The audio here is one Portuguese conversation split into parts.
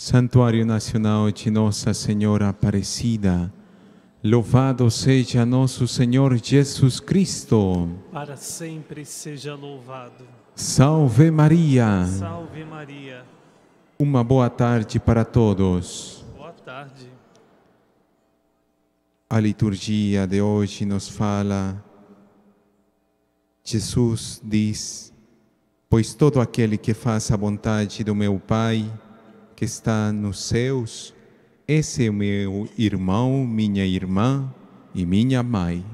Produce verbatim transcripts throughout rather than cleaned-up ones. Santuário Nacional de Nossa Senhora Aparecida, louvado seja nosso Senhor Jesus Cristo. Para sempre seja louvado. Salve Maria. Salve Maria. Uma boa tarde para todos. Boa tarde. A liturgia de hoje nos fala, Jesus diz, pois todo aquele que faz a vontade do meu Pai, que está nos céus, esse é o meu irmão, minha irmã e minha mãe.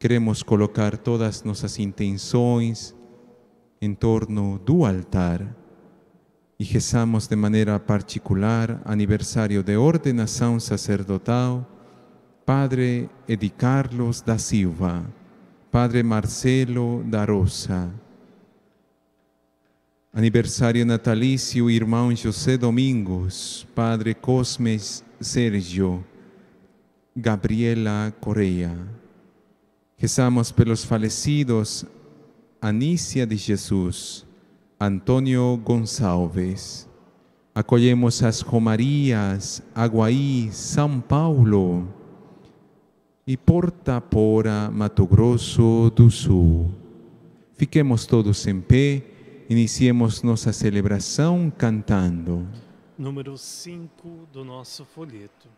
Queremos colocar todas nossas intenções em torno do altar e rezamos de maneira particular aniversário de ordenação sacerdotal, Padre Edi Carlos da Silva, Padre Marcelo da Rosa. Aniversário natalício, irmão José Domingos, Padre Cosme Sérgio, Gabriela Correia. Rezamos pelos falecidos Anícia de Jesus, Antônio Gonçalves. Acolhemos as romarias, Aguaí, São Paulo e Porta Pora, Mato Grosso do Sul. Fiquemos todos em pé. Iniciemos nossa celebração cantando. Número cinco do nosso folheto.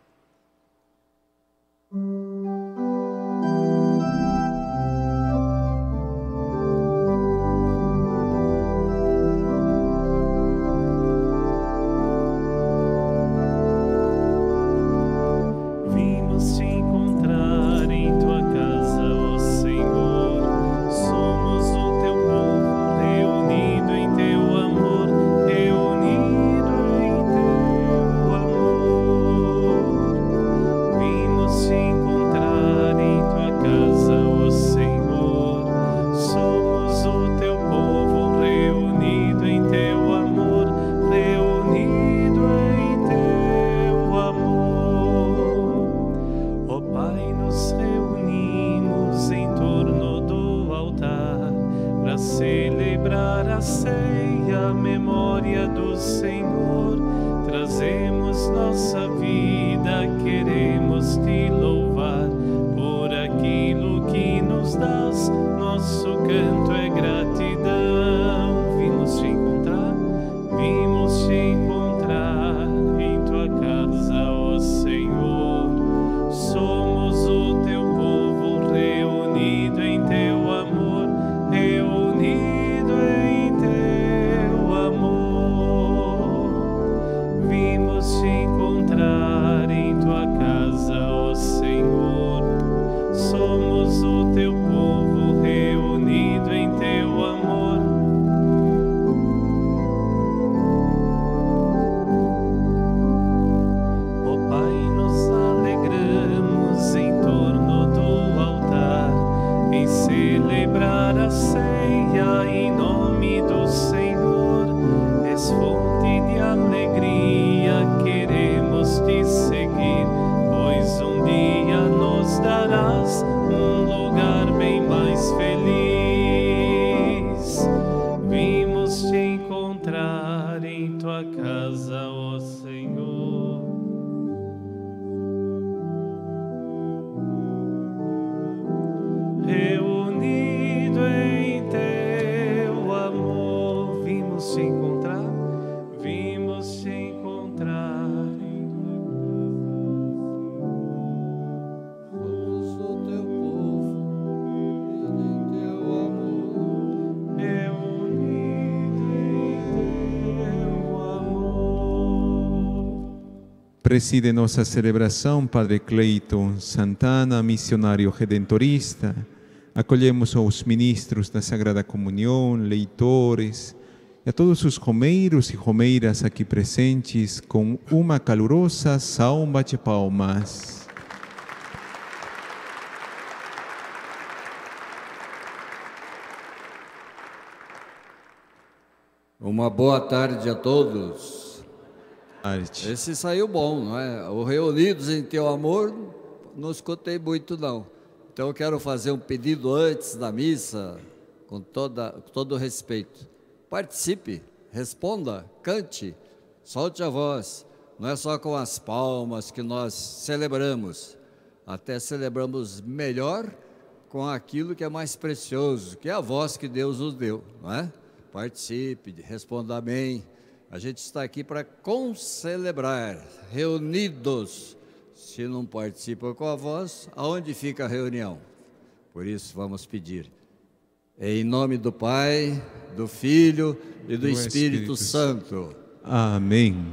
Vimos te encontrar em tua casa, ó Senhor. Somos o teu povo. Preside nossa celebração, Padre Cleiton Santana, missionário redentorista. Acolhemos aos ministros da Sagrada Comunhão, leitores, e a todos os romeiros e romeiras aqui presentes com uma calorosa salva de palmas. Uma boa tarde a todos. Arte. Esse saiu bom, não é? O Reunidos em Teu Amor, não escutei muito não. Então eu quero fazer um pedido antes da missa, com toda, todo respeito. Participe, responda, cante, solte a voz, não é só com as palmas que nós celebramos, até celebramos melhor com aquilo que é mais precioso, que é a voz que Deus nos deu, não é? Participe, responda amém. A gente está aqui para concelebrar, reunidos. Se não participa com a voz, aonde fica a reunião? Por isso vamos pedir, em nome do Pai, do Filho e do, do Espírito, Espírito Santo. Amém.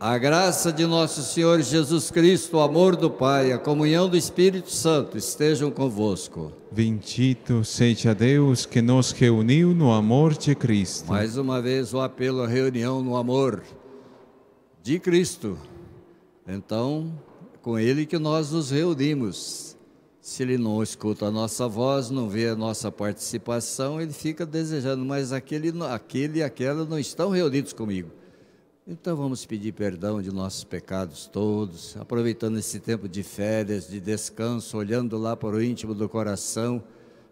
A graça de nosso Senhor Jesus Cristo, o amor do Pai, a comunhão do Espírito Santo estejam convosco. Bendito seja Deus que nos reuniu no amor de Cristo. Mais uma vez o apelo à reunião no amor de Cristo. Então, com Ele que nós nos reunimos. Se Ele não escuta a nossa voz, não vê a nossa participação, Ele fica desejando, mas aquele, aquele e aquela não estão reunidos comigo. Então vamos pedir perdão de nossos pecados todos, aproveitando esse tempo de férias, de descanso, olhando lá para o íntimo do coração,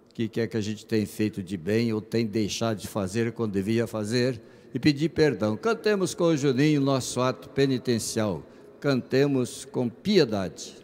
o que é que a gente tem feito de bem ou tem deixado de fazer quando devia fazer, e pedir perdão. Cantemos com o Juninho nosso ato penitencial, cantemos com piedade.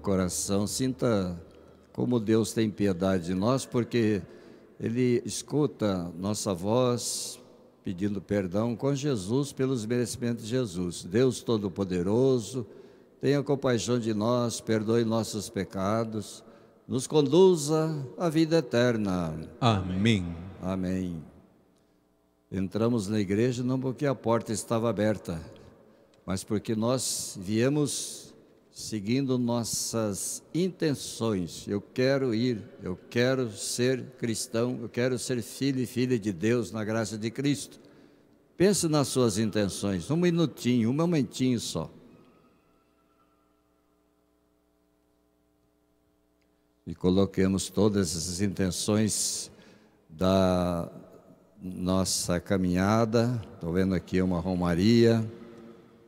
Coração, sinta como Deus tem piedade de nós, porque Ele escuta nossa voz pedindo perdão com Jesus pelos merecimentos de Jesus. Deus Todo-Poderoso, tenha compaixão de nós, perdoe nossos pecados, nos conduza à vida eterna. Amém. Amém. Entramos na igreja não porque a porta estava aberta, mas porque nós viemos seguindo nossas intenções. Eu quero ir, eu quero ser cristão, eu quero ser filho e filha de Deus na graça de Cristo. Pense nas suas intenções, um minutinho, um momentinho só. E coloquemos todas essas intenções da nossa caminhada. Estou vendo aqui uma romaria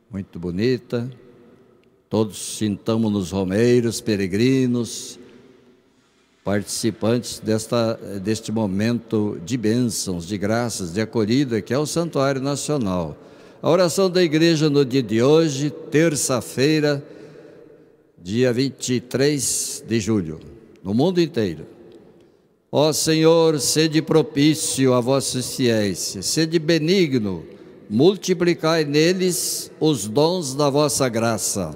muito bonita. Todos sintamos-nos romeiros, peregrinos, participantes desta, deste momento de bênçãos, de graças, de acolhida, que é o Santuário Nacional. A oração da Igreja no dia de hoje, terça-feira, dia vinte e três de julho, no mundo inteiro. Ó Senhor, sede propício a vossos fiéis, sede benigno, multiplicai neles os dons da vossa graça,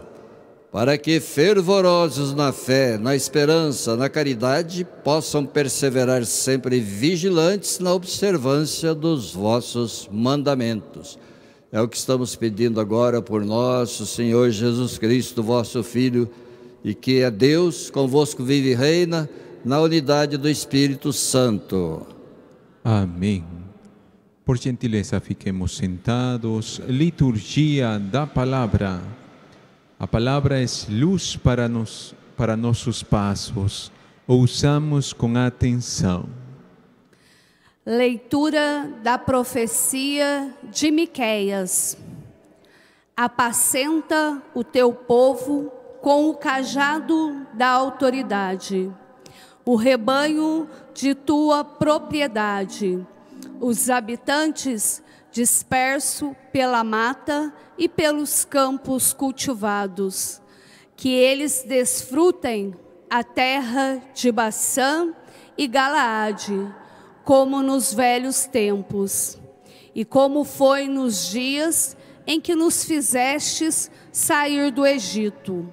para que fervorosos na fé, na esperança, na caridade, possam perseverar sempre vigilantes na observância dos vossos mandamentos. É o que estamos pedindo agora por nosso Senhor Jesus Cristo, vosso Filho, e que é Deus, convosco vive e reina, na unidade do Espírito Santo. Amém. Por gentileza, fiquemos sentados. Liturgia da Palavra. A palavra é luz para, nos, para nossos passos. Ouçamos com atenção. Leitura da profecia de Miqueias. Apacenta o teu povo com o cajado da autoridade, o rebanho de tua propriedade, os habitantes disperso pela mata e pelos campos cultivados, que eles desfrutem a terra de Baçã e Galaade, como nos velhos tempos, e como foi nos dias em que nos fizestes sair do Egito.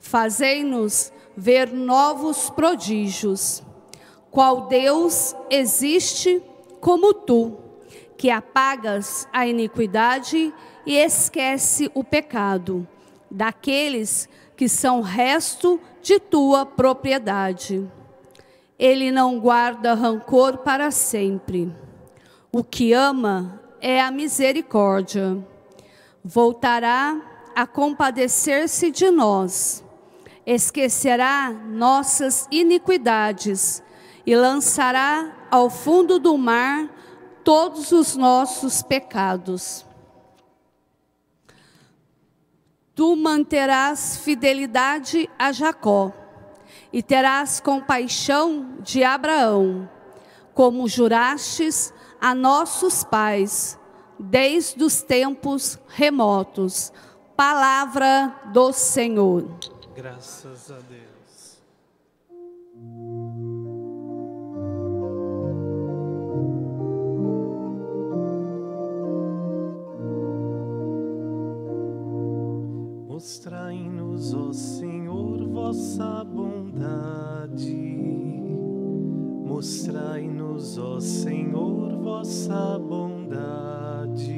Fazei-nos ver novos prodígios. Qual Deus existe como tu, que apagas a iniquidade e esquece o pecado daqueles que são resto de tua propriedade. Ele não guarda rancor para sempre. O que ama é a misericórdia. Voltará a compadecer-se de nós. Esquecerá nossas iniquidades e lançará ao fundo do mar todos os nossos pecados. Tu manterás fidelidade a Jacó e terás compaixão de Abraão, como jurastes a nossos pais desde os tempos remotos. Palavra do Senhor. Graças a Deus. Mostrai-nos, ó Senhor, vossa bondade. Mostrai-nos, ó Senhor, vossa bondade.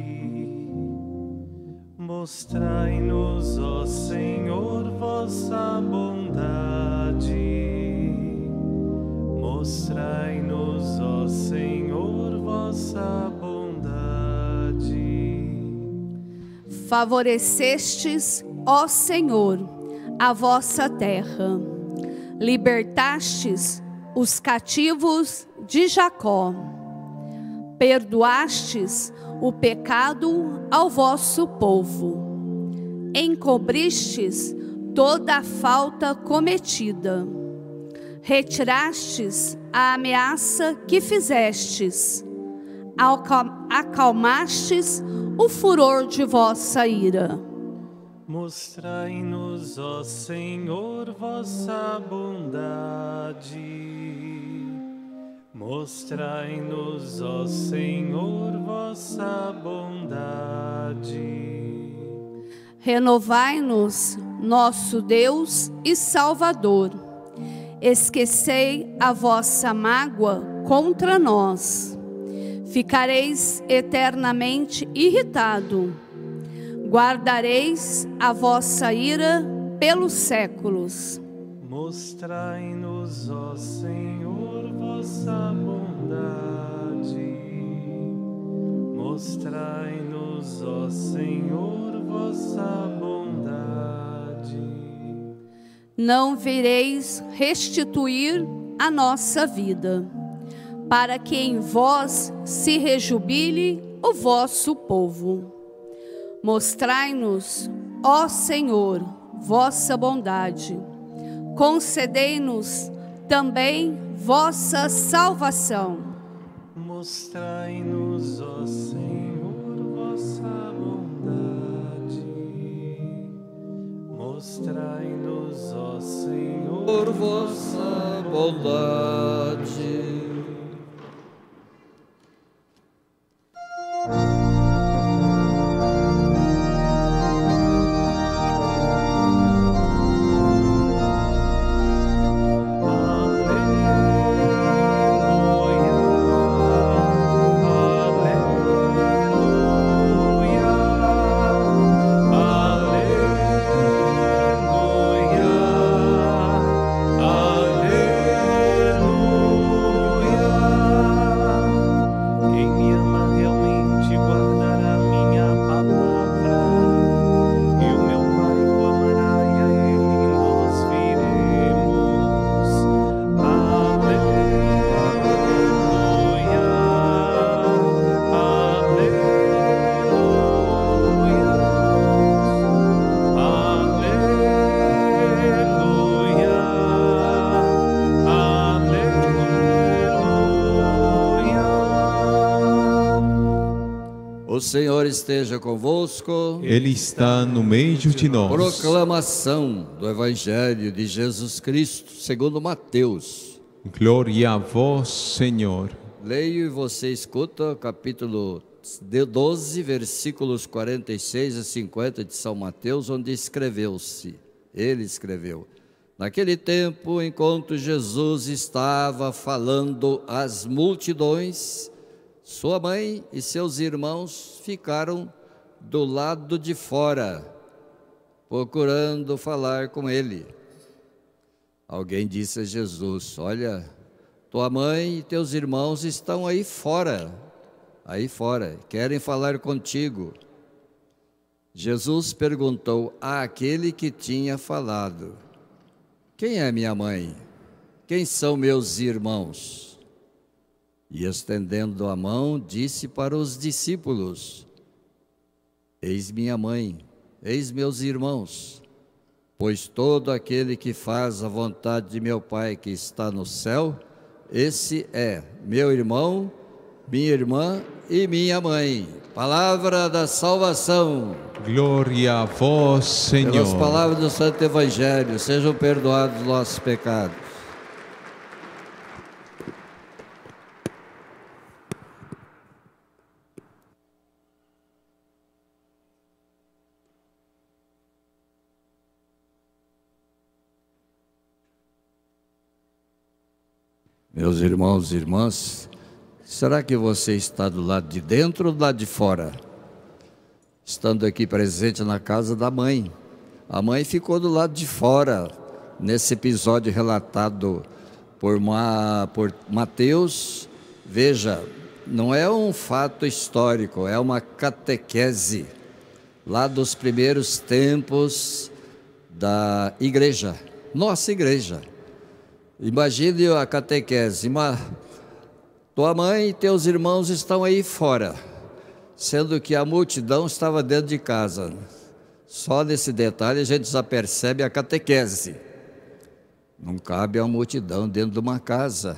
Mostrai-nos, ó Senhor, vossa bondade. Mostrai-nos, ó Senhor, vossa bondade. Favorecestes, ó Senhor, a vossa terra, libertastes os cativos de Jacó, perdoastes o pecado ao vosso povo, encobristes toda a falta cometida, retirastes a ameaça que fizestes, acalmastes o furor de vossa ira. Mostrai-nos, ó Senhor, vossa bondade. Mostrai-nos, ó Senhor, vossa bondade. Renovai-nos, nosso Deus e Salvador. Esquecei a vossa mágoa contra nós. Ficareis eternamente irritado. Guardareis a vossa ira pelos séculos. Mostrai-nos, ó Senhor, vossa bondade. Mostrai-nos, ó Senhor, vossa bondade. Não vireis restituir a nossa vida, para que em vós se rejubile o vosso povo. Mostrai-nos, ó Senhor, vossa bondade. Concedei-nos também vossa salvação. Mostrai-nos, ó Senhor, vossa bondade. Mostrai-nos, ó Senhor, vossa bondade. O Senhor esteja convosco. Ele está no meio de nós. Proclamação do Evangelho de Jesus Cristo segundo Mateus. Glória a vós, Senhor. Leio e você escuta, capítulo doze, versículos quarenta e seis a cinquenta de São Mateus, onde escreveu-se, ele escreveu: naquele tempo, enquanto Jesus estava falando às multidões, sua mãe e seus irmãos ficaram do lado de fora, procurando falar com ele. Alguém disse a Jesus: olha, tua mãe e teus irmãos estão aí fora, aí fora, querem falar contigo. Jesus perguntou àquele que tinha falado: quem é minha mãe? Quem são meus irmãos? E estendendo a mão, disse para os discípulos: eis minha mãe, eis meus irmãos, pois todo aquele que faz a vontade de meu Pai que está no céu, esse é meu irmão, minha irmã e minha mãe. Palavra da salvação. Glória a vós, Senhor. Pelas palavras do Santo Evangelho, sejam perdoados os nossos pecados. Meus irmãos e irmãs, será que você está do lado de dentro ou do lado de fora? Estando aqui presente na casa da mãe, a mãe ficou do lado de fora, nesse episódio relatado por, Ma, por Mateus. Veja, não é um fato histórico, é uma catequese, lá dos primeiros tempos da igreja, nossa igreja. Imagine a catequese: uma, tua mãe e teus irmãos estão aí fora, sendo que a multidão estava dentro de casa. Só nesse detalhe a gente já percebe a catequese. Não cabe a multidão dentro de uma casa.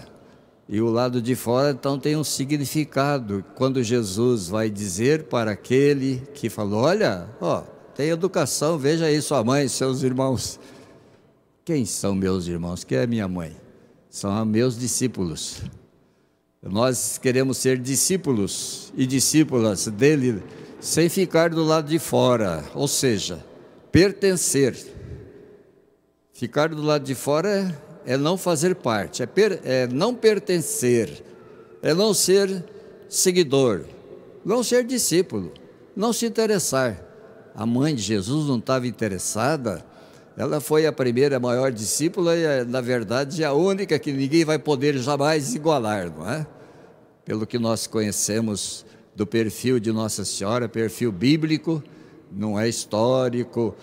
E o lado de fora então tem um significado, quando Jesus vai dizer para aquele que falou: olha, ó, tem educação, veja aí sua mãe e seus irmãos. Quem são meus irmãos? Quem é minha mãe? São meus discípulos. Nós queremos ser discípulos e discípulas dele, sem ficar do lado de fora, ou seja, pertencer. Ficar do lado de fora é não fazer parte, é, per, é não pertencer, é não ser seguidor, não ser discípulo, não se interessar. A mãe de Jesus não estava interessada. Ela foi a primeira maior discípula e, na verdade, a única que ninguém vai poder jamais igualar, não é? Pelo que nós conhecemos do perfil de Nossa Senhora, perfil bíblico, não é histórico.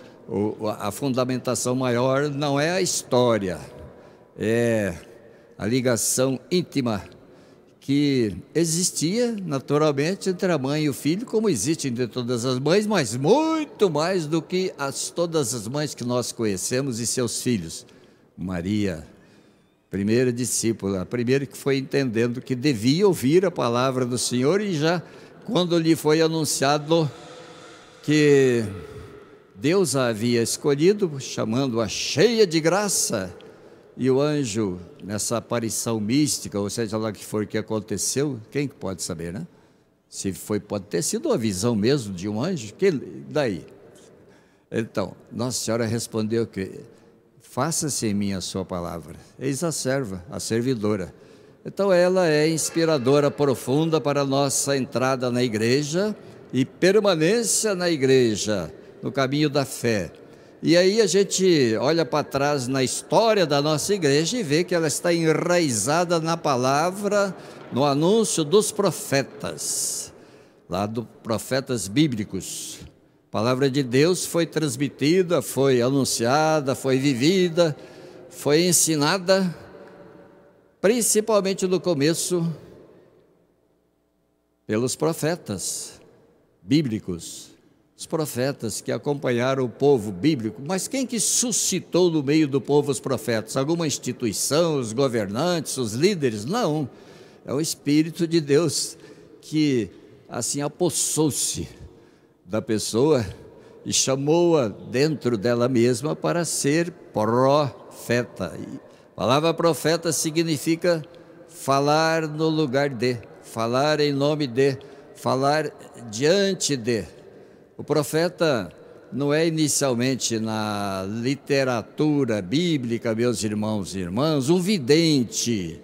A fundamentação maior não é a história, é a ligação íntima que existia naturalmente entre a mãe e o filho, como existe entre todas as mães, mas muito mais do que as, todas as mães que nós conhecemos e seus filhos. Maria, primeira discípula, a primeira que foi entendendo que devia ouvir a palavra do Senhor, e já quando lhe foi anunciado que Deus a havia escolhido, chamando-a cheia de graça, e o anjo, nessa aparição mística, ou seja lá que for que aconteceu, quem pode saber, né? Se foi, pode ter sido uma visão mesmo de um anjo, que daí? Então, Nossa Senhora respondeu que faça-se em mim a sua palavra, eis a serva, a servidora. Então ela é inspiradora profunda para a nossa entrada na igreja e permanência na igreja, no caminho da fé. E aí a gente olha para trás na história da nossa igreja e vê que ela está enraizada na palavra, no anúncio dos profetas, lá dos profetas bíblicos. A palavra de Deus foi transmitida, foi anunciada, foi vivida, foi ensinada, principalmente no começo, pelos profetas bíblicos. Os profetas que acompanharam o povo bíblico. Mas quem que suscitou no meio do povo os profetas? Alguma instituição, os governantes, os líderes? Não, é o Espírito de Deus que assim apossou-se da pessoa e chamou-a dentro dela mesma para ser profeta. A palavra profeta significa falar no lugar de, falar em nome de, falar diante de. O profeta não é inicialmente na literatura bíblica, meus irmãos e irmãs, um vidente.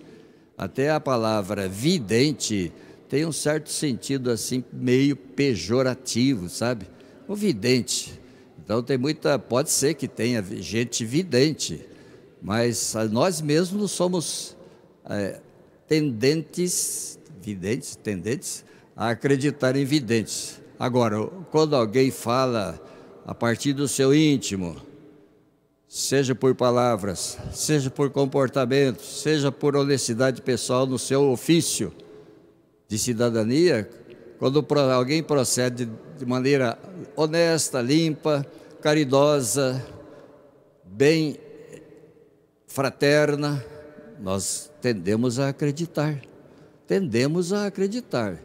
Até a palavra vidente tem um certo sentido assim meio pejorativo, sabe? O vidente. Então tem muita, pode ser que tenha gente vidente, mas nós mesmos somos é, tendentes, videntes, tendentes a acreditar em videntes. Agora, quando alguém fala a partir do seu íntimo, seja por palavras, seja por comportamento, seja por honestidade pessoal no seu ofício de cidadania, quando alguém procede de maneira honesta, limpa, caridosa, bem fraterna, nós tendemos a acreditar, tendemos a acreditar.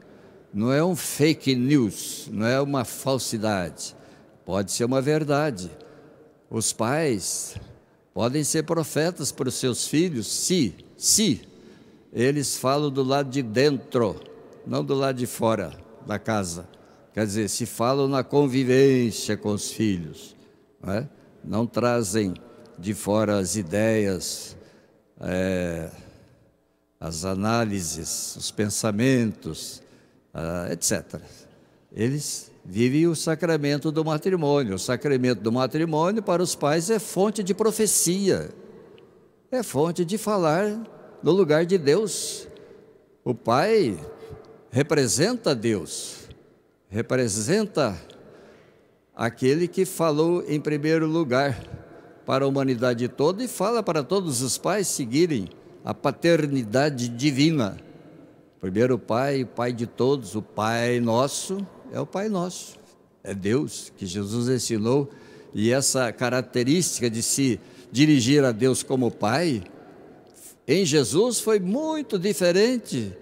Não é um fake news, não é uma falsidade, pode ser uma verdade. Os pais podem ser profetas para os seus filhos, se, se eles falam do lado de dentro, não do lado de fora da casa. Quer dizer, se falam na convivência com os filhos, não é? Não trazem de fora as ideias, é, as análises, os pensamentos, Uh, etcétera. Eles vivem o sacramento do matrimônio. O sacramento do matrimônio para os pais é fonte de profecia, é fonte de falar no lugar de Deus. O pai representa Deus, representa aquele que falou em primeiro lugar para a humanidade toda e fala para todos os pais seguirem a paternidade divina. Primeiro o Pai, o Pai de todos, o Pai nosso, é o Pai nosso, é Deus que Jesus ensinou. E essa característica de se dirigir a Deus como Pai, em Jesus foi muito diferente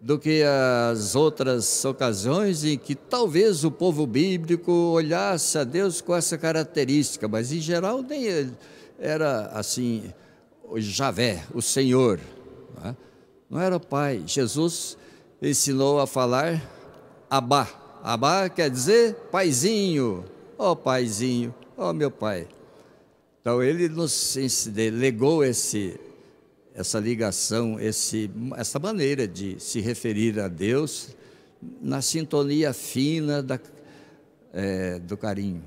do que as outras ocasiões em que talvez o povo bíblico olhasse a Deus com essa característica, mas em geral nem ele era assim, o Javé, o Senhor, não é? Não era o Pai. Jesus ensinou a falar Abá. Abá quer dizer paizinho. Ó, paizinho, ó meu Pai. Então ele nos legou esse, essa ligação, esse, essa maneira de se referir a Deus na sintonia fina da, é, do carinho.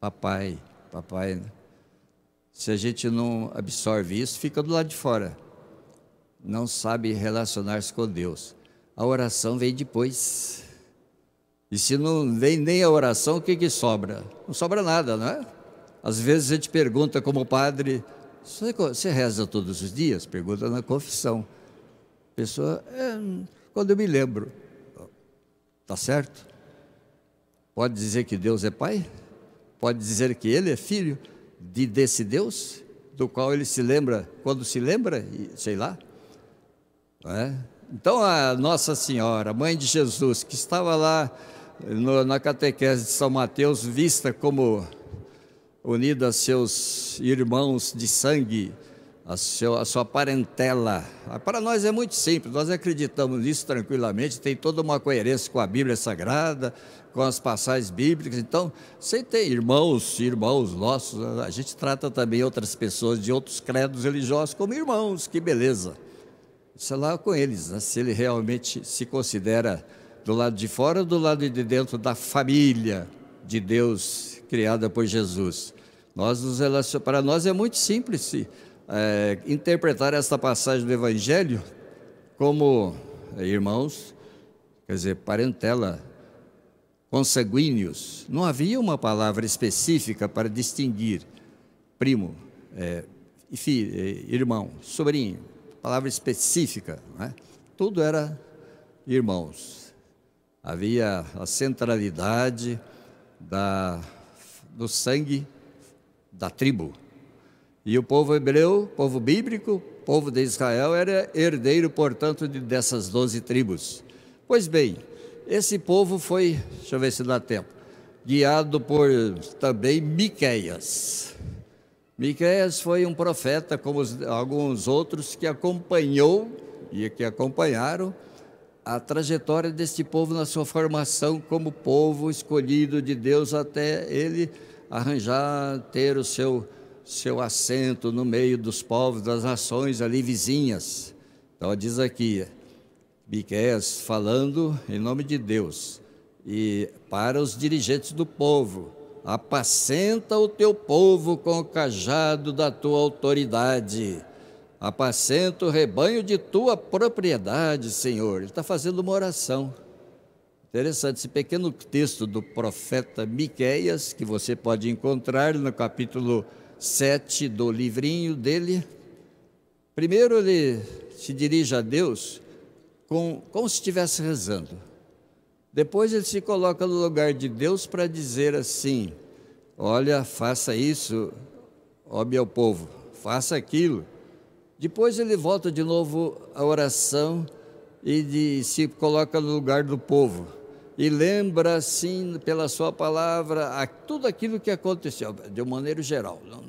Papai, papai. Né? Se a gente não absorve isso, fica do lado de fora. Não sabe relacionar-se com Deus. A oração vem depois. E se não vem nem a oração, o que que sobra? Não sobra nada, não é? Às vezes a gente pergunta como padre, você reza todos os dias? Pergunta na confissão. A pessoa, é, quando eu me lembro, tá certo? Pode dizer que Deus é Pai? Pode dizer que Ele é filho de, desse Deus? do qual ele se lembra, quando se lembra, sei lá. É? Então, a Nossa Senhora, Mãe de Jesus, que estava lá no, na catequese de São Mateus, vista como unida a seus irmãos de sangue, a, seu, a sua parentela. Para nós é muito simples, nós acreditamos nisso tranquilamente, tem toda uma coerência com a Bíblia Sagrada, com as passagens bíblicas. Então, sem ter irmãos, irmãos nossos, a gente trata também outras pessoas de outros credos religiosos como irmãos, que beleza. Sei lá com eles, né? Se ele realmente se considera do lado de fora ou do lado de dentro da família de Deus criada por Jesus. Nós nos relacionamos, para nós é muito simples é, interpretar esta passagem do Evangelho como irmãos, quer dizer, parentela, consanguíneos. Não havia uma palavra específica para distinguir primo, é, filho, irmão, sobrinho, palavra específica, não é? Tudo era irmãos. Havia a centralidade da, do sangue da tribo. E o povo hebreu, povo bíblico, povo de Israel, era herdeiro, portanto, de, dessas doze tribos. Pois bem, esse povo foi, deixa eu ver se dá tempo, guiado por também Miqueias. Miqueias foi um profeta, como os, alguns outros, que acompanhou e que acompanharam a trajetória deste povo na sua formação como povo escolhido de Deus, até ele arranjar, ter o seu, seu assento no meio dos povos, das nações ali vizinhas. Então diz aqui, Miqueias falando em nome de Deus e para os dirigentes do povo: apacenta o teu povo com o cajado da tua autoridade, apacenta o rebanho de tua propriedade, Senhor. Ele está fazendo uma oração. Interessante, esse pequeno texto do profeta Miqueias, que você pode encontrar no capítulo sete do livrinho dele. Primeiro ele se dirige a Deus com, como se estivesse rezando. Depois ele se coloca no lugar de Deus para dizer assim: olha, faça isso, ó meu povo, faça aquilo. Depois ele volta de novo à oração e de, se coloca no lugar do povo. E lembra assim, pela sua palavra, a, tudo aquilo que aconteceu, de uma maneira geral. Não,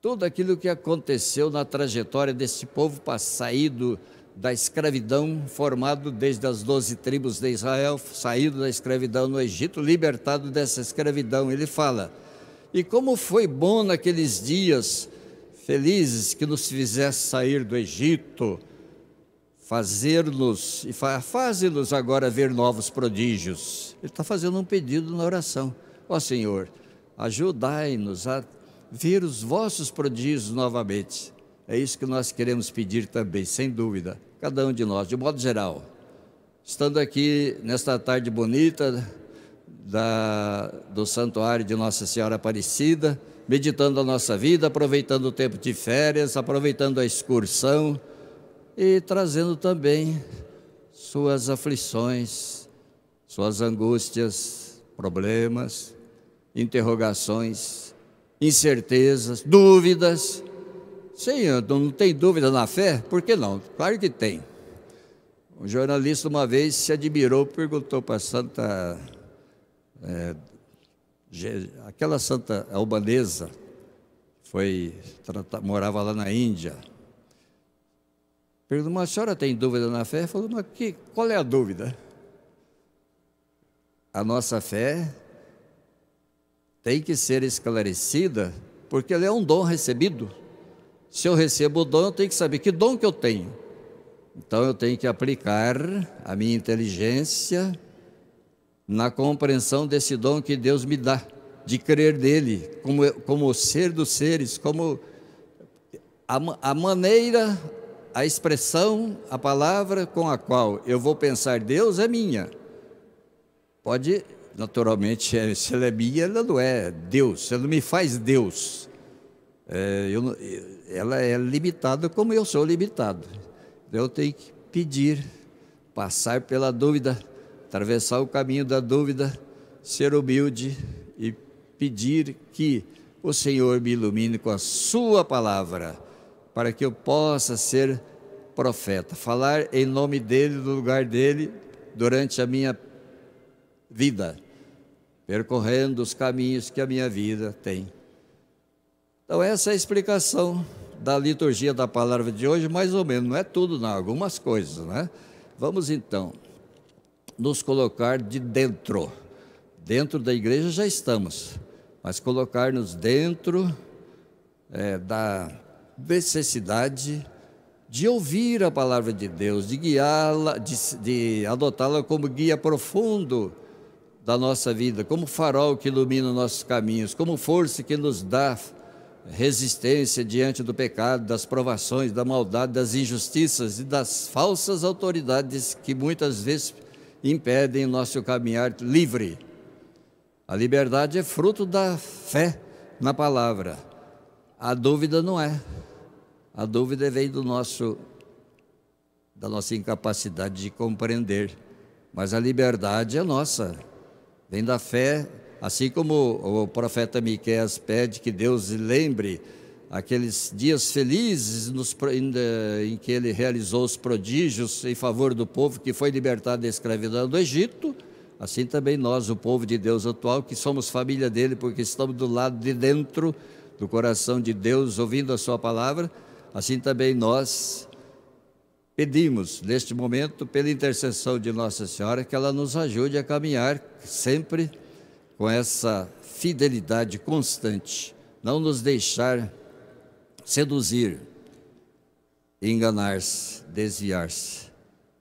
tudo aquilo que aconteceu na trajetória desse povo para sair do... da escravidão, formado desde as doze tribos de Israel, saído da escravidão no Egito, libertado dessa escravidão. Ele fala: e como foi bom naqueles dias felizes que nos fizesse sair do Egito, fazer-nos, e faze-nos agora ver novos prodígios. Ele está fazendo um pedido na oração: ó Senhor, ajudai-nos a ver os vossos prodígios novamente. É isso que nós queremos pedir também, sem dúvida, cada um de nós, de modo geral. Estando aqui nesta tarde bonita da, do Santuário de Nossa Senhora Aparecida, meditando a nossa vida, aproveitando o tempo de férias, aproveitando a excursão e trazendo também suas aflições, suas angústias, problemas, interrogações, incertezas, dúvidas. Sim, não tem dúvida na fé? Por que não? Claro que tem. Um jornalista uma vez se admirou, perguntou para a Santa, é, aquela Santa albanesa, foi, morava lá na Índia. Perguntou: mas a senhora tem dúvida na fé? Falou: mas que, qual é a dúvida? A nossa fé tem que ser esclarecida, porque ela é um dom recebido. Se eu recebo o dom, eu tenho que saber que dom que eu tenho. Então, eu tenho que aplicar a minha inteligência na compreensão desse dom que Deus me dá, de crer nele, como, como o ser dos seres, como a, a maneira, a expressão, a palavra com a qual eu vou pensar Deus é minha. Pode, naturalmente, se ela é minha, ela não é Deus, ela não me faz Deus. É, eu, ela é limitada como eu sou limitado. Eu tenho que pedir, passar pela dúvida, atravessar o caminho da dúvida, ser humilde e pedir que o Senhor me ilumine com a sua palavra, para que eu possa ser profeta, falar em nome dele, no lugar dele, durante a minha vida, percorrendo os caminhos que a minha vida tem. Então essa é a explicação da liturgia da palavra de hoje, mais ou menos, não é tudo não, algumas coisas, né? Vamos então nos colocar de dentro, dentro da igreja já estamos, mas colocar-nos dentro é, da necessidade de ouvir a palavra de Deus, de guiá-la, de, de adotá-la como guia profundo da nossa vida, como farol que ilumina nossos caminhos, como força que nos dá resistência diante do pecado, das provações, da maldade, das injustiças e das falsas autoridades que muitas vezes impedem o nosso caminhar livre. A liberdade é fruto da fé na palavra. A dúvida não é. A dúvida vem do nosso, da nossa incapacidade de compreender, mas a liberdade é nossa, vem da fé. Assim como o profeta Miqueias pede que Deus lembre aqueles dias felizes nos, em que ele realizou os prodígios em favor do povo que foi libertado da escravidão do Egito, assim também nós, o povo de Deus atual, que somos família dele, porque estamos do lado de dentro do coração de Deus, ouvindo a sua palavra. Assim também nós pedimos, neste momento, pela intercessão de Nossa Senhora, que ela nos ajude a caminhar sempre com essa fidelidade constante, não nos deixar seduzir, enganar-se, desviar-se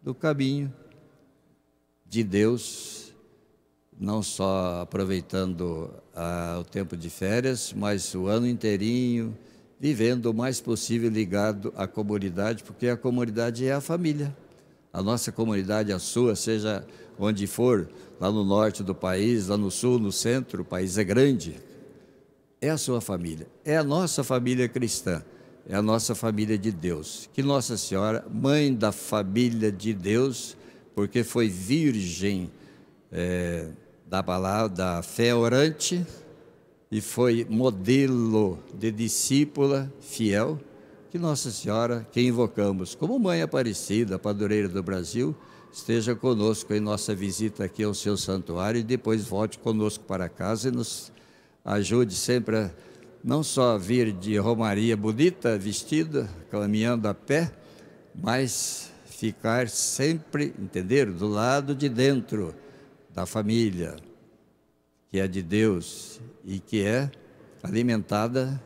do caminho de Deus, não só aproveitando a, o tempo de férias, mas o ano inteirinho, vivendo o mais possível ligado à comunidade, porque a comunidade é a família. A nossa comunidade, a sua, seja onde for, lá no norte do país, lá no sul, no centro, o país é grande, é a sua família, é a nossa família cristã, é a nossa família de Deus. Que Nossa Senhora, mãe da família de Deus, porque foi virgem é, da palavra, da fé orante, e foi modelo de discípula fiel, que Nossa Senhora, que invocamos como Mãe Aparecida, Padroeira do Brasil, esteja conosco em nossa visita aqui ao seu santuário, e depois volte conosco para casa e nos ajude sempre a não só vir de romaria bonita, vestida, caminhando a pé, mas ficar sempre, entenderam? Do lado de dentro da família, que é de Deus e que é alimentada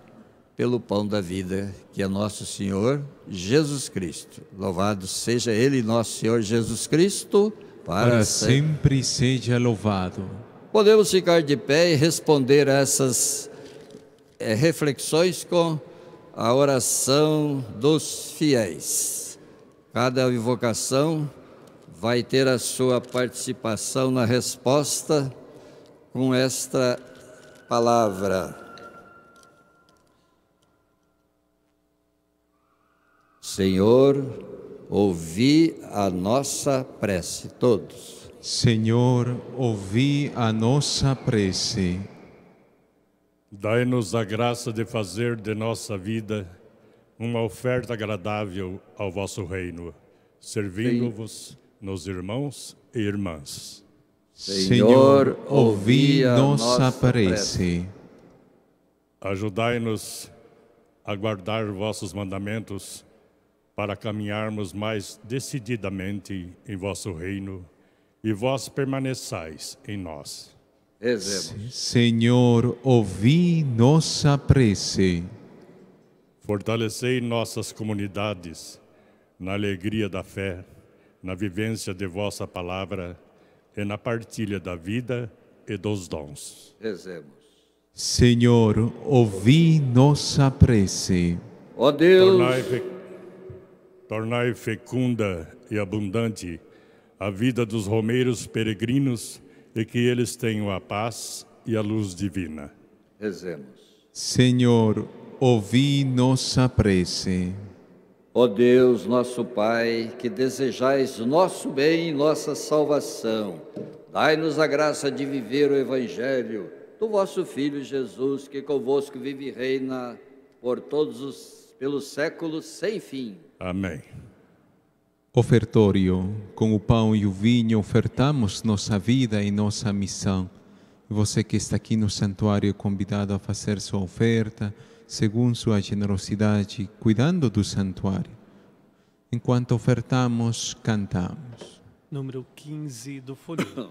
pelo pão da vida, que é nosso Senhor Jesus Cristo. Louvado seja Ele, nosso Senhor Jesus Cristo, para, para sempre. sempre seja louvado. Podemos ficar de pé e responder a essas é, reflexões com a oração dos fiéis. Cada invocação vai ter a sua participação na resposta com esta palavra. Senhor, ouvi a nossa prece, todos. Senhor, ouvi a nossa prece. Dai-nos a graça de fazer de nossa vida uma oferta agradável ao vosso reino, servindo-vos nos irmãos e irmãs. Senhor, ouvi a nossa prece. Ajudai-nos a guardar vossos mandamentos, para caminharmos mais decididamente em vosso reino, e vós permaneçais em nós. Rezemos. Senhor, ouvi nossa prece. Fortalecei nossas comunidades na alegria da fé, na vivência de vossa palavra, e na partilha da vida e dos dons. Rezemos. Senhor, ouvi nossa prece. Ó Deus, tornai, fe... tornai fecunda e abundante a vida dos romeiros peregrinos, e que eles tenham a paz e a luz divina. Rezemos. Senhor, ouvi nossa prece. Ó Deus, nosso Pai, que desejais nosso bem e nossa salvação, dai-nos a graça de viver o Evangelho do vosso Filho Jesus, que convosco vive e reina por todos os pelos séculos sem fim. Amém. Ofertório, com o pão e o vinho ofertamos nossa vida e nossa missão. Você que está aqui no santuário é convidado a fazer sua oferta, segundo sua generosidade, cuidando do santuário. Enquanto ofertamos, cantamos. Número quinze do folheto.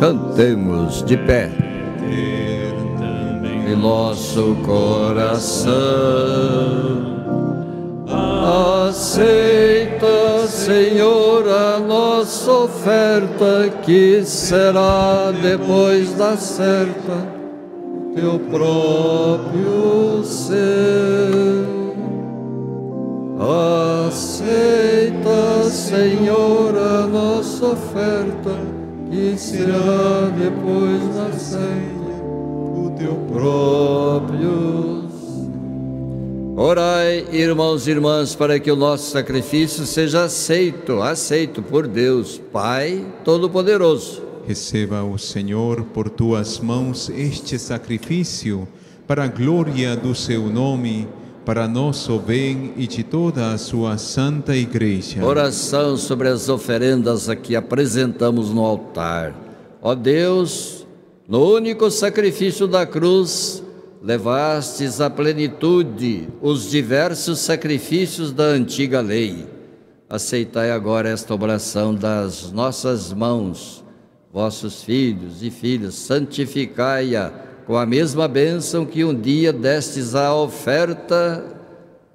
Cantemos de pé em nosso coração. Aceita, Senhor, a nossa oferta, que será depois da certa teu próprio ser. Aceita, Senhor, a nossa oferta, e será depois da ceia o teu próprio. Orai, irmãos e irmãs, para que o nosso sacrifício seja aceito, aceito por Deus, Pai Todo-Poderoso. Receba o Senhor por tuas mãos este sacrifício, para a glória do seu nome, para nosso bem e de toda a sua santa igreja. Oração sobre as oferendas que apresentamos no altar. Ó Deus, no único sacrifício da cruz, levastes à plenitude os diversos sacrifícios da antiga lei. Aceitai agora esta oração das nossas mãos. Vossos filhos e filhas, santificai-a com a mesma bênção que um dia destes à oferta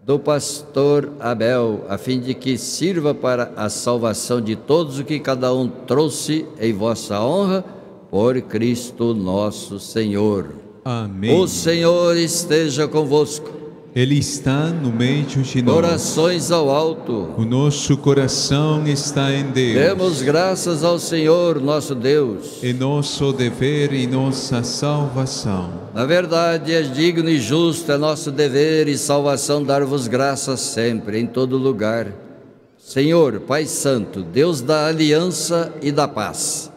do pastor Abel, a fim de que sirva para a salvação de todos o que cada um trouxe em vossa honra, por Cristo nosso Senhor. Amém. O Senhor esteja convosco. Ele está no meio de nós. Corações ao alto. O nosso coração está em Deus. Demos graças ao Senhor, nosso Deus. É nosso dever e nossa salvação. Na verdade, é digno e justo, é nosso dever e salvação dar-vos graças sempre, em todo lugar. Senhor, Pai Santo, Deus da aliança e da paz.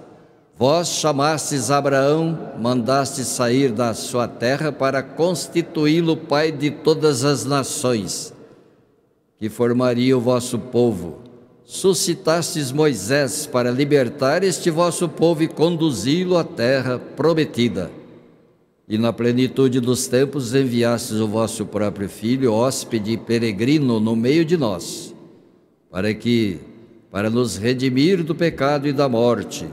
Vós chamastes Abraão, mandastes sair da sua terra para constituí-lo pai de todas as nações, que formaria o vosso povo. Suscitastes Moisés para libertar este vosso povo e conduzi-lo à terra prometida. E na plenitude dos tempos enviastes o vosso próprio filho, hóspede e peregrino no meio de nós, para que, para nos redimir do pecado e da morte,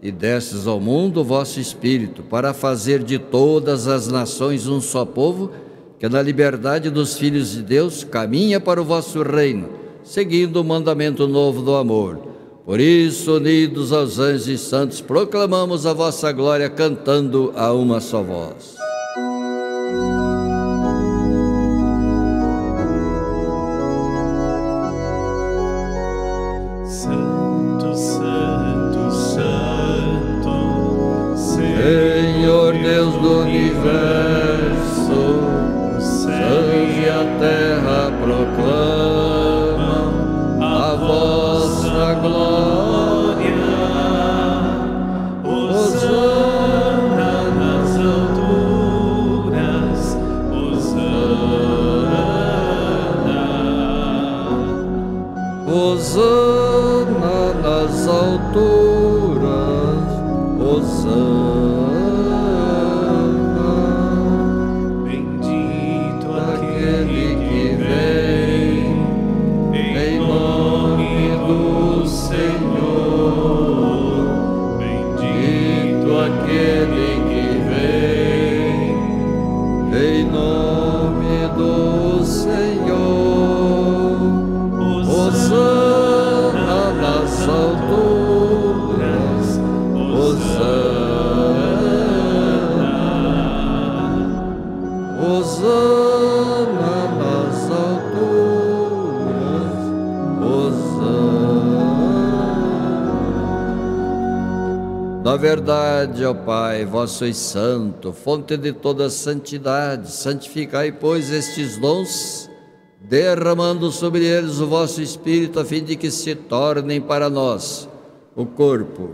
e destes ao mundo o vosso Espírito, para fazer de todas as nações um só povo, que na liberdade dos filhos de Deus caminha para o vosso reino, seguindo o mandamento novo do amor. Por isso, unidos aos anjos e santos, proclamamos a vossa glória, cantando a uma só voz. Verdade, ó Pai, vós sois santo, fonte de toda santidade, santificai, pois, estes dons, derramando sobre eles o vosso Espírito, a fim de que se tornem para nós o corpo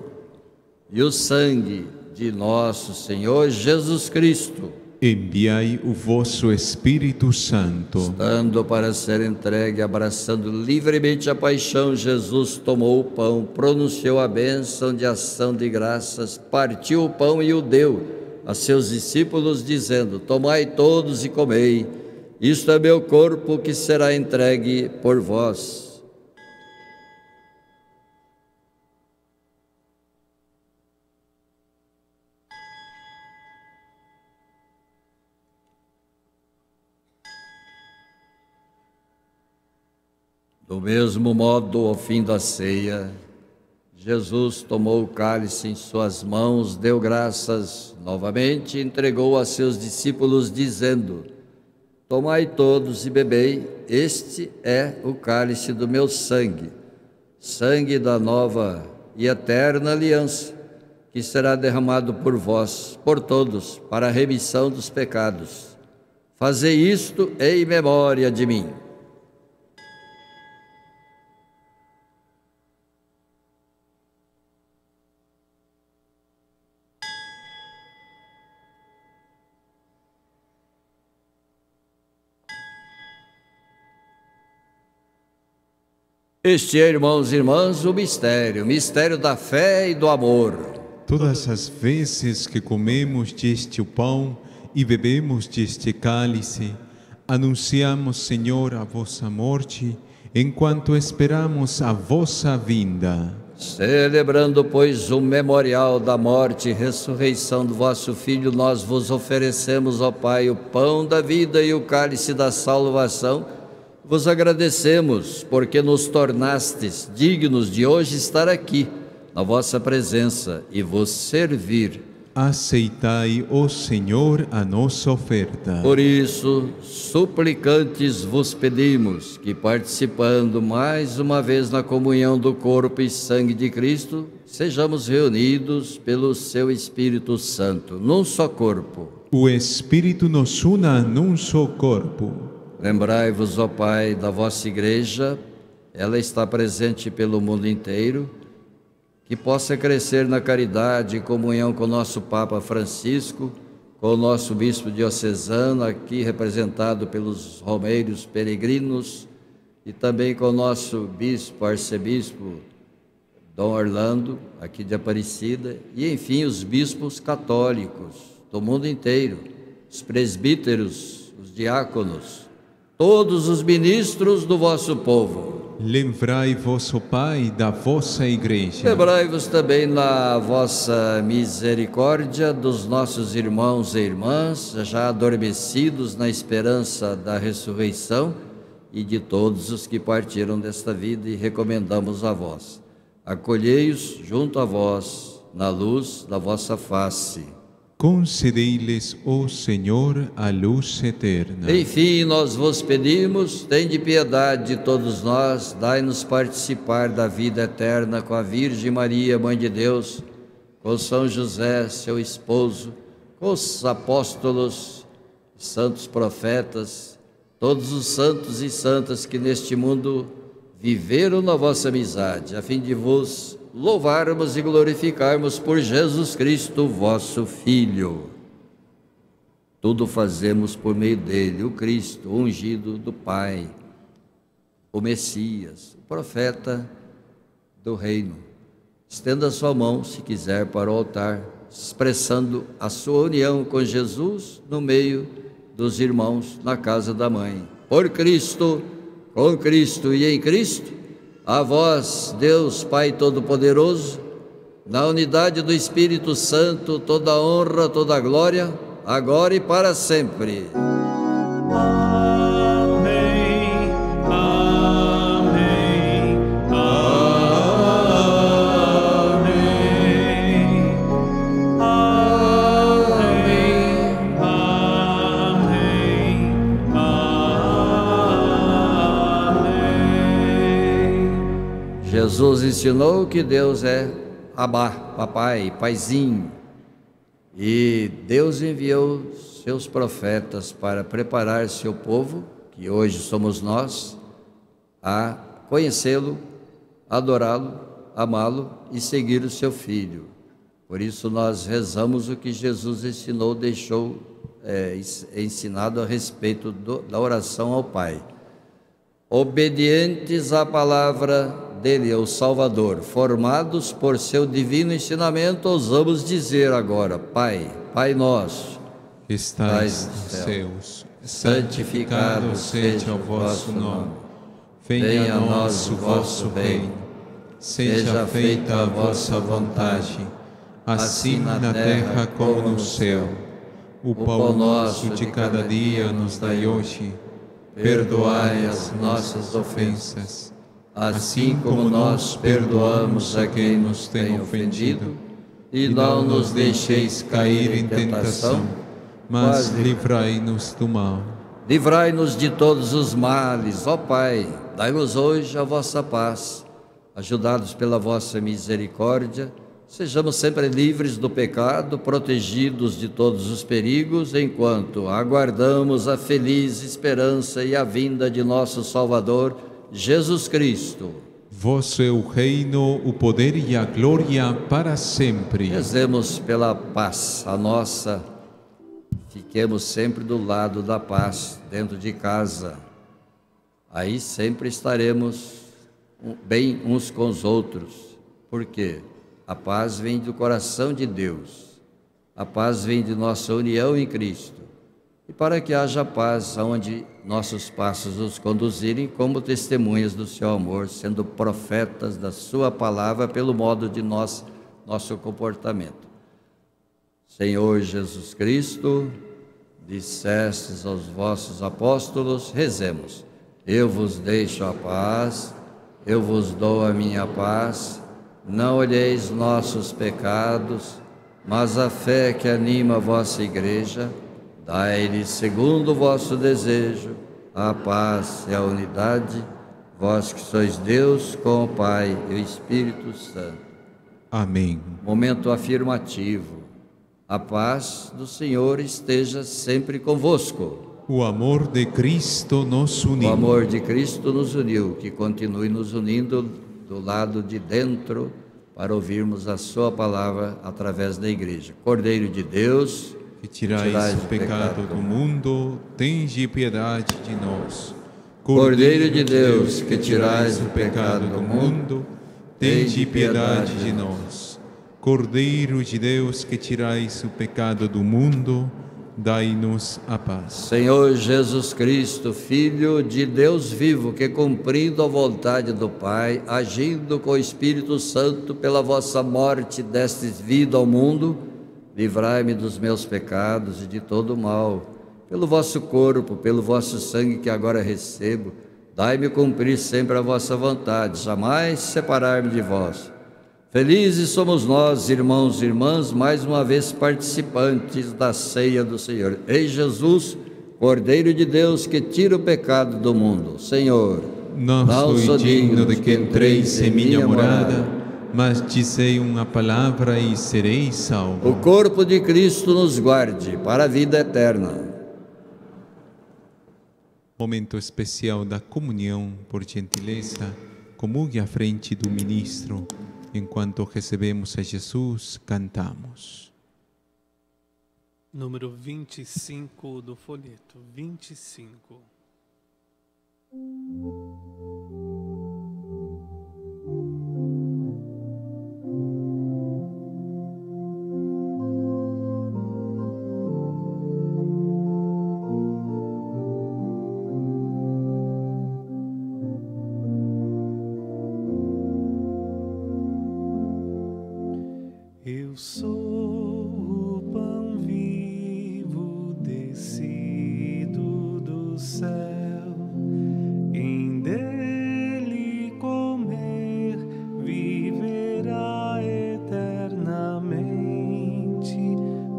e o sangue de nosso Senhor Jesus Cristo. Enviai o vosso Espírito Santo. Estando para ser entregue, abraçando livremente a paixão, Jesus tomou o pão, pronunciou a bênção de ação de graças, partiu o pão e o deu a seus discípulos, dizendo: tomai todos e comei, isto é meu corpo que será entregue por vós. Do mesmo modo, ao fim da ceia, Jesus tomou o cálice em suas mãos, deu graças novamente e entregou a seus discípulos, dizendo: tomai todos e bebei, este é o cálice do meu sangue, sangue da nova e eterna aliança, que será derramado por vós, por todos, para a remissão dos pecados. Fazei isto em memória de mim. Este é, irmãos e irmãs, o mistério, o mistério da fé e do amor. Todas as vezes que comemos deste pão e bebemos deste cálice, anunciamos, Senhor, a vossa morte, enquanto esperamos a vossa vinda. Celebrando, pois, o memorial da morte e ressurreição do vosso Filho, nós vos oferecemos, ó Pai, o pão da vida e o cálice da salvação. Vos agradecemos, porque nos tornastes dignos de hoje estar aqui, na vossa presença, e vos servir. aceitai, ó Senhor, a nossa oferta. Por isso, suplicantes, vos pedimos que, participando mais uma vez na comunhão do corpo e sangue de Cristo, sejamos reunidos pelo seu Espírito Santo, num só corpo. O Espírito nos una num só corpo. Lembrai-vos, ó Pai, da vossa Igreja, ela está presente pelo mundo inteiro, que possa crescer na caridade e comunhão com o nosso Papa Francisco, com o nosso Bispo Diocesano, aqui representado pelos Romeiros Peregrinos, e também com o nosso Bispo, Arcebispo Dom Orlando, aqui de Aparecida, e enfim, os Bispos Católicos do mundo inteiro, os presbíteros, os diáconos, todos os ministros do vosso povo. Lembrai-vos, ó Pai, da vossa Igreja. Lembrai-vos também na vossa misericórdia dos nossos irmãos e irmãs, já adormecidos na esperança da ressurreição, e de todos os que partiram desta vida, e recomendamos a vós. Acolhei-os junto a vós, na luz da vossa face. Concedei-lhes, ó Senhor, a luz eterna. Enfim, nós vos pedimos, tende piedade de todos nós, dai-nos participar da vida eterna com a Virgem Maria, Mãe de Deus, com São José, seu esposo, com os apóstolos, santos profetas, todos os santos e santas que neste mundo viveram na vossa amizade, a fim de vos louvarmos e glorificarmos por Jesus Cristo, vosso Filho. Tudo fazemos por meio dele, o Cristo, o ungido do Pai, o Messias, o profeta do reino. Estenda sua mão, se quiser, para o altar, expressando a sua união com Jesus no meio dos irmãos na casa da mãe. Por Cristo, com Cristo e em Cristo, a vós, Deus Pai Todo-Poderoso, na unidade do Espírito Santo, toda a honra, toda a glória, agora e para sempre. Amém, amém, amém, amém, amém, amém. Jesus ensinou que Deus é Abá, papai, paizinho. E Deus enviou seus profetas para preparar seu povo, que hoje somos nós, a conhecê-lo, adorá-lo, amá-lo e seguir o seu filho. Por isso nós rezamos o que Jesus ensinou, deixou é, ensinado a respeito do, da oração ao Pai. Obedientes à palavra dele, é o Salvador, formados por seu divino ensinamento, ousamos dizer agora: Pai, Pai nosso, que estais nos céus, santificado seja o vosso nome, venha a nós o vosso reino, seja feita a vossa vontade, assim na terra como no céu. O pão nosso de cada dia nos dai hoje, perdoai as nossas ofensas, assim como nós perdoamos a quem nos tem ofendido, e não nos deixeis cair em tentação, mas livrai-nos do mal. Livrai-nos de todos os males, ó Pai, dai-nos hoje a vossa paz. Ajudados pela vossa misericórdia, sejamos sempre livres do pecado, protegidos de todos os perigos, enquanto aguardamos a feliz esperança e a vinda de nosso Salvador, Jesus Cristo. Vosso é o reino, o poder e a glória para sempre. Rezemos pela paz, a nossa. Fiquemos sempre do lado da paz, dentro de casa. Aí sempre estaremos bem uns com os outros. Por quê? A paz vem do coração de Deus. A paz vem de nossa união em Cristo. E para que haja paz aonde nossos passos os conduzirem, como testemunhas do seu amor, sendo profetas da sua palavra pelo modo de nós, nosso comportamento. Senhor Jesus Cristo, dissestes aos vossos apóstolos, rezemos: eu vos deixo a paz, eu vos dou a minha paz, não olheis nossos pecados, mas a fé que anima a vossa Igreja, dai-lhe, segundo o vosso desejo, a paz e a unidade, vós que sois Deus com o Pai e o Espírito Santo. Amém. Momento afirmativo. A paz do Senhor esteja sempre convosco. O amor de Cristo nos uniu. O amor de Cristo nos uniu, que continue nos unindo do lado de dentro, para ouvirmos a sua palavra através da Igreja. Cordeiro de Deus, que tirais, tirais o pecado, pecado do mundo, tende piedade de nós. Cordeiro de Deus, que tirais o pecado do mundo, tende piedade de nós. Cordeiro de Deus, que tirais o pecado do mundo, dai-nos a paz. Senhor Jesus Cristo, Filho de Deus vivo, que cumprindo a vontade do Pai, agindo com o Espírito Santo pela vossa morte, destes vida ao mundo, livrai-me dos meus pecados e de todo o mal. Pelo vosso corpo, pelo vosso sangue que agora recebo, dai-me cumprir sempre a vossa vontade, jamais separar-me de vós. Felizes somos nós, irmãos e irmãs, mais uma vez participantes da ceia do Senhor. Ei Jesus, Cordeiro de Deus, que tira o pecado do mundo. Senhor, não, não sou digno de que entreis em minha morada, mas dizei uma palavra e serei salvo. O corpo de Cristo nos guarde para a vida eterna. Momento especial da comunhão, por gentileza, comungue à frente do ministro. Enquanto recebemos a Jesus, cantamos. Número vinte e cinco do folheto, vinte e cinco. Eu sou o pão vivo descido do céu, em dele comer viverá eternamente,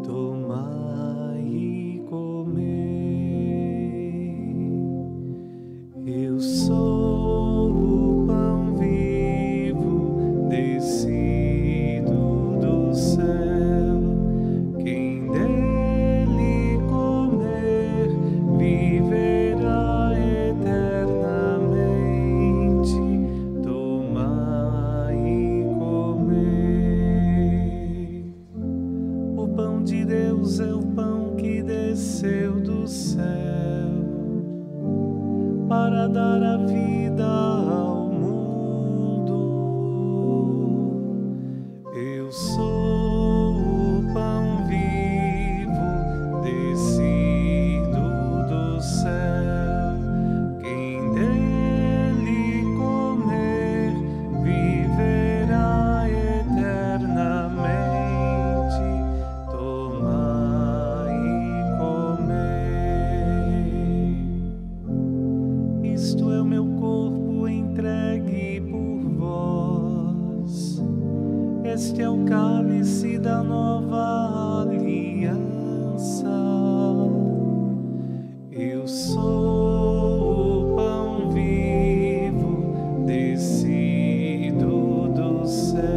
tomai e comei. Eu sou o pão vivo descido dar a vida ao mundo. Eu sou o pão vivo descido do céu, quem dele comer viverá eternamente, tomai e comei. Isto é o meu corpo entregue por vós. Este é o cálice da nova aliança. Eu sou o pão vivo descido do céu.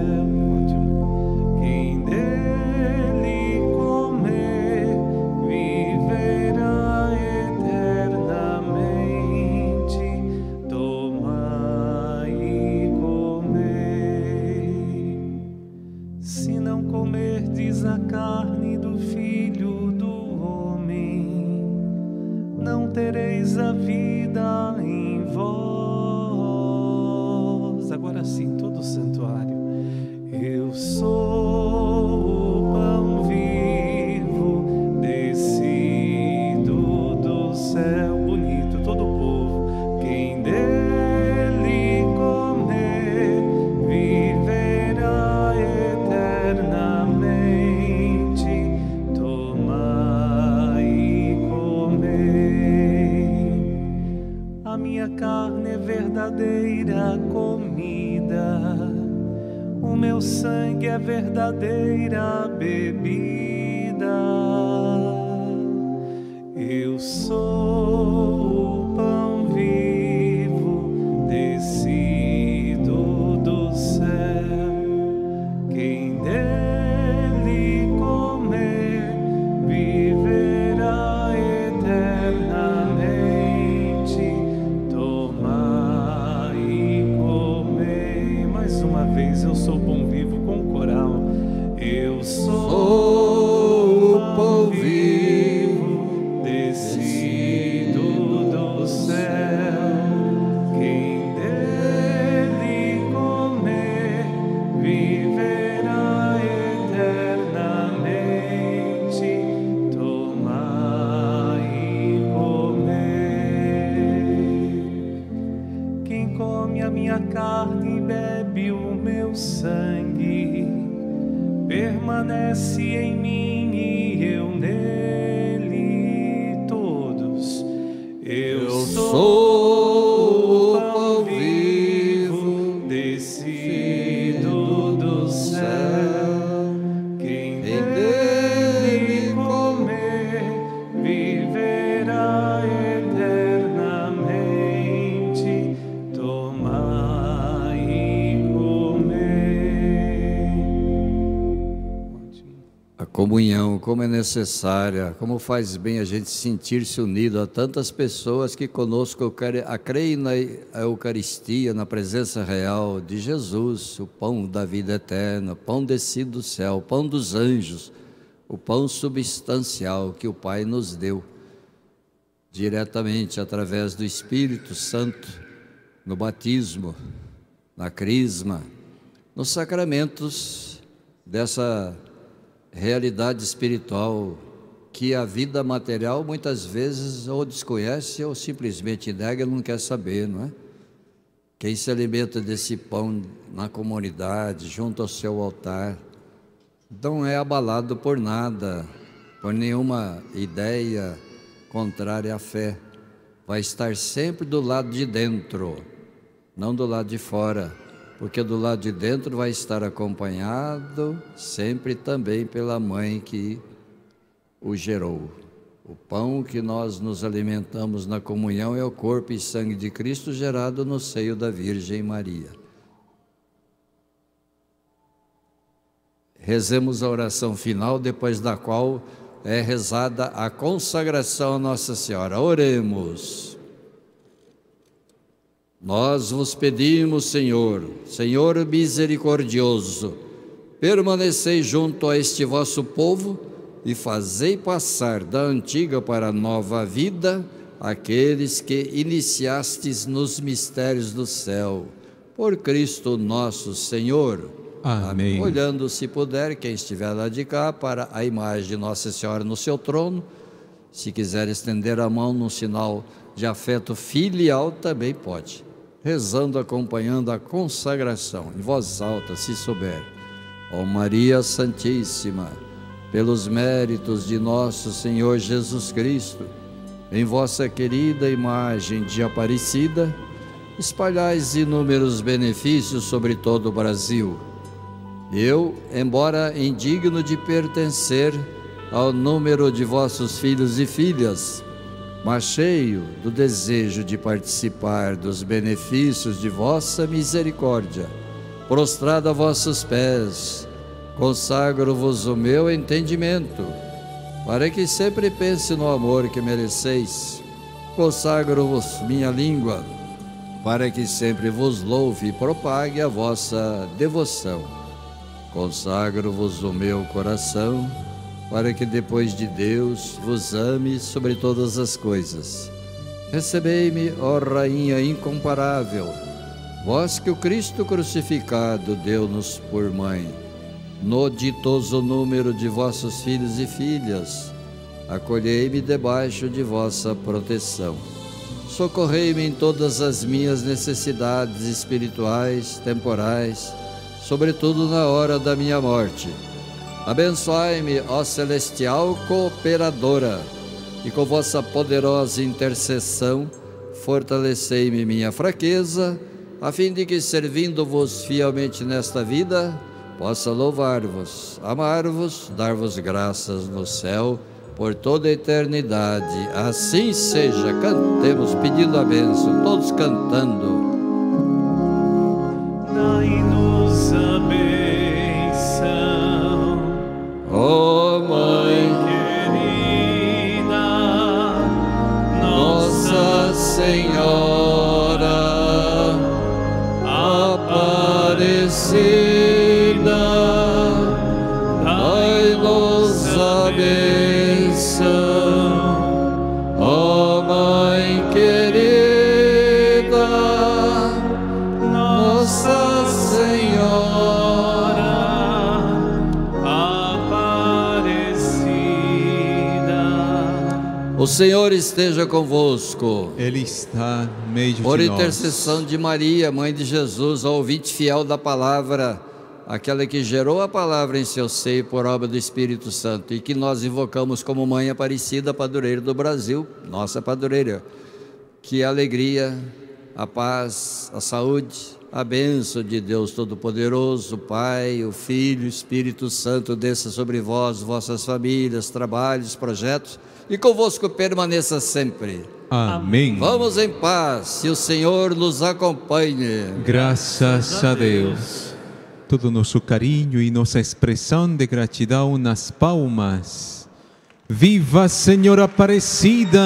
Comida, o meu sangue sangue é a verdadeira bebida. Eu sou o pão vivo descido do céu. Quem dele comer viverá eternamente. Tomai e comei. Mais uma vez, eu sou o pão vivo com o coral. Eu sou o pão vivo descido do céu. Quem dele comer viverá eternamente, tomar e comer. Quem come a minha carne e bebe o meu sangue, permanece em mim e eu nele. Todos, eu, eu sou o pão vivo descido do céu. Comunhão, como é necessária, como faz bem a gente sentir-se unido a tantas pessoas que conosco creem na Eucaristia, na presença real de Jesus, o pão da vida eterna, o pão descido do céu, o pão dos anjos, o pão substancial que o Pai nos deu, diretamente através do Espírito Santo, no batismo, na crisma, nos sacramentos dessa realidade espiritual que a vida material muitas vezes ou desconhece ou simplesmente nega e não quer saber, não é? Quem se alimenta desse pão na comunidade, junto ao seu altar, não é abalado por nada, por nenhuma ideia contrária à fé. Vai estar sempre do lado de dentro, não do lado de fora. Porque do lado de dentro vai estar acompanhado sempre também pela mãe que o gerou. O pão que nós nos alimentamos na comunhão é o corpo e sangue de Cristo gerado no seio da Virgem Maria. Rezemos a oração final, depois da qual é rezada a consagração a Nossa Senhora. Oremos. Nós vos pedimos, Senhor, Senhor misericordioso, permanecei junto a este vosso povo e fazei passar da antiga para a nova vida aqueles que iniciastes nos mistérios do céu. Por Cristo nosso Senhor. Amém. Olhando, se puder, quem estiver lá de cá, para a imagem de Nossa Senhora no seu trono, se quiser estender a mão num sinal de afeto filial, também pode. Rezando, acompanhando a consagração, em voz alta, se souber. Ó Maria Santíssima, pelos méritos de nosso Senhor Jesus Cristo, em vossa querida imagem de Aparecida, espalhais inúmeros benefícios sobre todo o Brasil. Eu, embora indigno de pertencer ao número de vossos filhos e filhas, mas cheio do desejo de participar dos benefícios de vossa misericórdia, prostrado a vossos pés, consagro-vos o meu entendimento, para que sempre pense no amor que mereceis. Consagro-vos minha língua, para que sempre vos louve e propague a vossa devoção. Consagro-vos o meu coração, para que depois de Deus vos ame sobre todas as coisas. Recebei-me, ó Rainha incomparável, vós que o Cristo crucificado deu-nos por mãe, no ditoso número de vossos filhos e filhas, acolhei-me debaixo de vossa proteção. Socorrei-me em todas as minhas necessidades espirituais, temporais, sobretudo na hora da minha morte. Abençoai-me, ó celestial cooperadora, e com vossa poderosa intercessão, fortalecei-me minha fraqueza, a fim de que, servindo-vos fielmente nesta vida, possa louvar-vos, amar-vos, dar-vos graças no céu por toda a eternidade. Assim seja. Cantemos pedindo a bênção, todos cantando. Dai-nos a bênção, ó Mãe querida, Nossa Senhora Aparecida, dai-nos a bênção, ó Mãe querida, Nossa Senhora Aparecida. O Senhor esteja convosco. Ele está no meio de nós. Por intercessão de Maria, Mãe de Jesus, a ouvinte fiel da palavra, aquela que gerou a palavra em seu seio por obra do Espírito Santo e que nós invocamos como Mãe Aparecida, Padroeira do Brasil, nossa Padroeira, que a alegria, a paz, a saúde, a bênção de Deus Todo-Poderoso, o Pai, o Filho, o Espírito Santo, desça sobre vós, vossas famílias, trabalhos, projetos, e convosco permaneça sempre. Amém. Vamos em paz, e o Senhor nos acompanhe. Graças a Deus. Todo nosso carinho e nossa expressão de gratidão nas palmas. Viva Senhora Aparecida!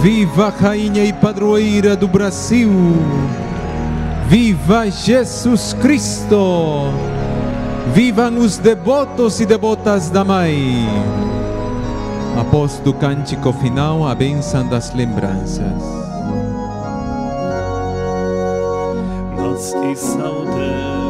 Viva a Rainha e Padroeira do Brasil! Viva Jesus Cristo! Vivam os devotos e devotas da Mãe! Após do cântico final, a bênção das lembranças. Nós te saudamos,